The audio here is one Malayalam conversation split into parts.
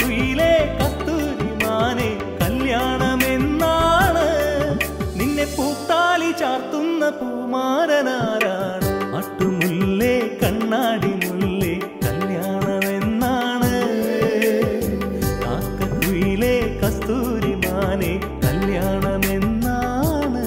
കുയിലേ കത്തൂരി മാനേ കല്യാണമെന്നാണ് നിന്നെ പൂത്താലി ചാർത്തുന്ന പൂമാരനാരാണ് കട്ടുമുല്ലേ കണ്ണാടി മുല്ലേ കല്യാണമെന്നാണ് കാക്കക്കുയിലേ കസ്തൂരി മാനേ കല്യാണമെന്നാണ്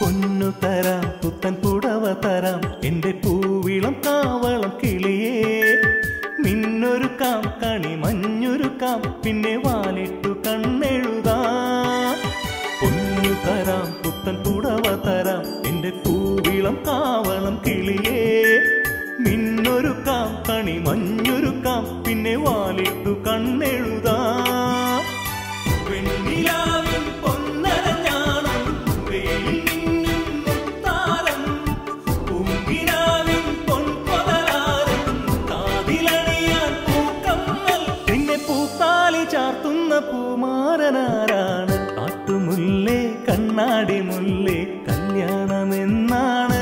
പൊന്നു തരാം പുത്തൻ പുടവ തരാം എൻ്റെ പൂവിളം കാവളം കിളിയേ മിന്നൊരുക്കാം കണി മഞ്ഞുരുക്കാം പിന്നെ വാലിട്ടു കണ്ണെഴുതാം പൊന്നു തരാം പുത്തൻ പുടവ തരാം എൻ്റെ പൂവിളം കാവളം കിളിയേ മിന്നൊരുക്കാം കണി മഞ്ഞുരുക്കാം പിന്നെ വാലിട്ടു കണ്ണെഴുതാം പൂമാരനാരാണ് കാട്ടുമുല്ലേ കണ്ണാടി മുല്ലേ കല്യാണമെന്നാണ്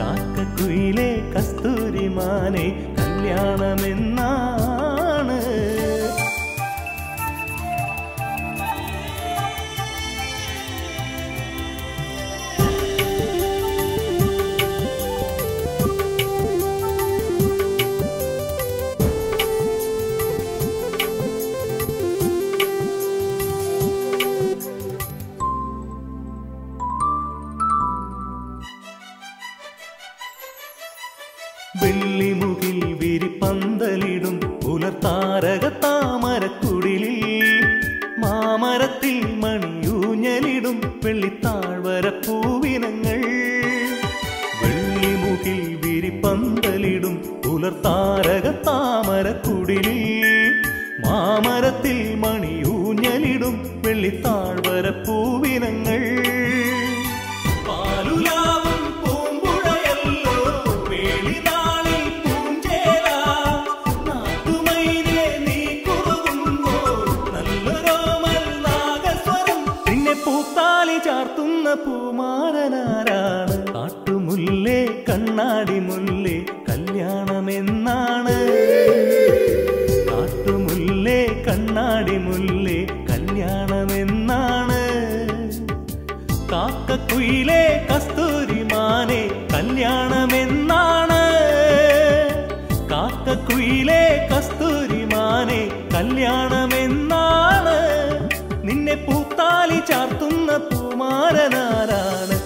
കാക്കക്കുയിലേ കസ്തൂരി മാനേ കല്യാണമെന്നാണ് വെള്ളിമുകിൽ വിരിപ്പന്തലിടും പുലർത്താരക താമരക്കുടിലിൽ മാമരത്തിൽ മണിയൂഞ്ഞലിടും വെള്ളിത്താഴ്വര പൂവിനങ്ങൾ വെള്ളിമുകിൽ വിരിപ്പന്തലിടും പുലർത്താരക താമരക്കുടിലിൽ മാമരത്തിൽ മണിയൂഞ്ഞലിടും വെള്ളിത്താഴ്വര പൂവിനങ്ങൾ പൂമാരനാരാണ് കാട്ടുമുല്ലേ കണ്ണാടി മുല്ലേ കല്യാണമെന്നാണ് കാട്ടുമുല്ലേ കണ്ണാടി മുല്ലേ കല്യാണമെന്നാണ് കാക്കക്കുയിലേ കസ്തൂരി മാനേ കല്യാണമെന്നാണ് കാക്കക്കുയിലേ കസ്തൂരി മാനേ കല്യാണമെന്നാണ് നിന്നെ പൂത്താലി ചാർത്തുന്ന പൂമാരനാരാണ്